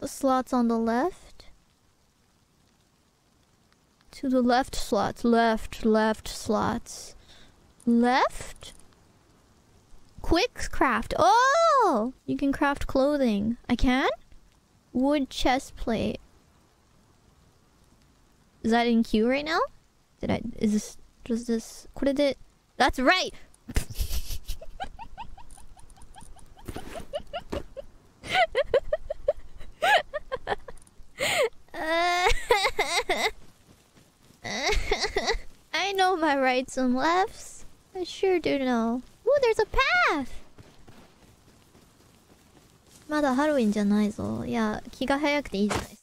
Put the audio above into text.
the slots on the left. To the left slots. Left slots. Left? Quick craft. Oh! You can craft clothing. I can? Wood chest plate. Is that in queue right now? Did I... Is this... Does this... What did it... That's right! I know my rights and lefts. I sure do know. Ooh, there's a path! まだハロウィンじゃないぞ。いや、気が早くていいじゃない。